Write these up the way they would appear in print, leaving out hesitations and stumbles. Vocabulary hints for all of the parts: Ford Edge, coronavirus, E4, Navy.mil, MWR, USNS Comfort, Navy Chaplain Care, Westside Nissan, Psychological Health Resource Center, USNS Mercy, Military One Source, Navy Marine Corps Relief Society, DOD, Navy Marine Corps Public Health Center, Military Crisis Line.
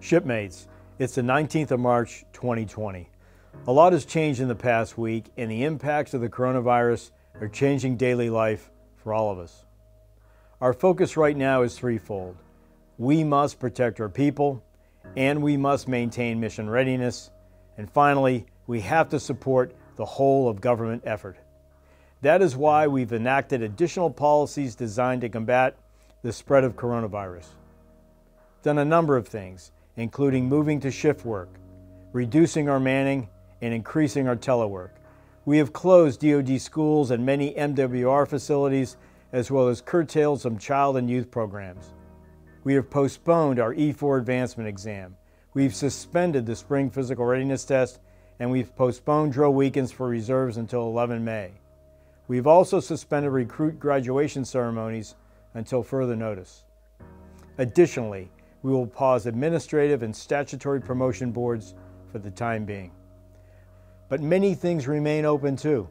Shipmates, it's the 19th of March, 2020. A lot has changed in the past week, and the impacts of the coronavirus are changing daily life for all of us. Our focus right now is threefold. We must protect our people, and we must maintain mission readiness, and finally, we have to support the whole of government effort. That is why we've enacted additional policies designed to combat the spread of coronavirus. Done a number of things, including moving to shift work, reducing our manning, and increasing our telework. We have closed DOD schools and many MWR facilities, as well as curtailed some child and youth programs. We have postponed our E4 advancement exam. We've suspended the spring physical readiness test, and we've postponed drill weekends for reserves until 11 May. We've also suspended recruit graduation ceremonies until further notice. Additionally, we will pause administrative and statutory promotion boards for the time being. But many things remain open too,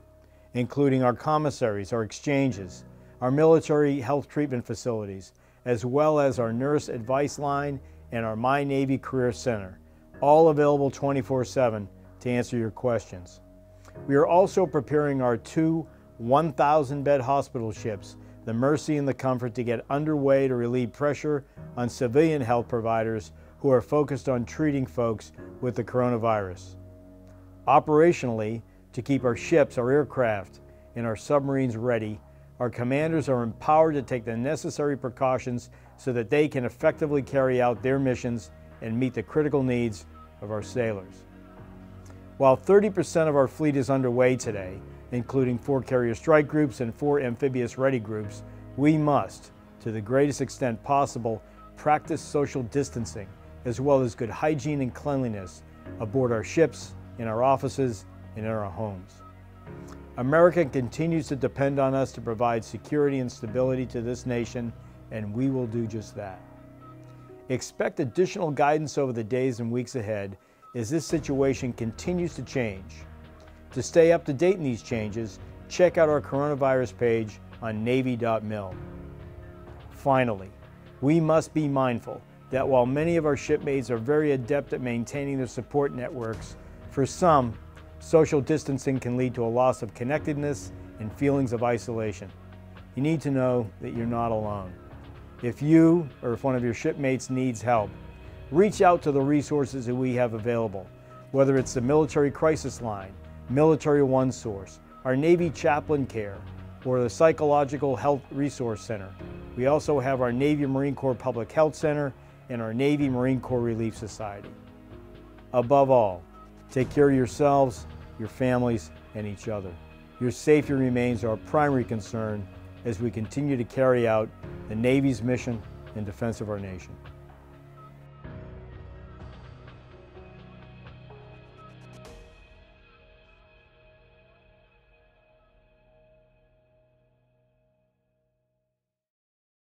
including our commissaries, our exchanges, our military health treatment facilities, as well as our nurse advice line and our My Navy Career Center, all available 24/7 to answer your questions. We are also preparing our two 1,000-bed hospital ships, the Mercy and the Comfort, to get underway to relieve pressure on civilian health providers who are focused on treating folks with the coronavirus. Operationally, to keep our ships, our aircraft, and our submarines ready, our commanders are empowered to take the necessary precautions so that they can effectively carry out their missions and meet the critical needs of our sailors. While 30% of our fleet is underway today, including 4 carrier strike groups and 4 amphibious ready groups, we must, to the greatest extent possible, practice social distancing, as well as good hygiene and cleanliness aboard our ships, in our offices, and in our homes. America continues to depend on us to provide security and stability to this nation, and we will do just that. Expect additional guidance over the days and weeks ahead as this situation continues to change. To stay up to date in these changes, check out our coronavirus page on Navy.mil. Finally, we must be mindful that while many of our shipmates are very adept at maintaining their support networks, for some, social distancing can lead to a loss of connectedness and feelings of isolation. You need to know that you're not alone. If you or if one of your shipmates needs help, reach out to the resources that we have available, whether it's the Military Crisis Line, Military One Source, our Navy Chaplain Care, or the Psychological Health Resource Center. We also have our Navy Marine Corps Public Health Center and our Navy Marine Corps Relief Society. Above all, take care of yourselves, your families, and each other. Your safety remains our primary concern as we continue to carry out the Navy's mission in defense of our nation.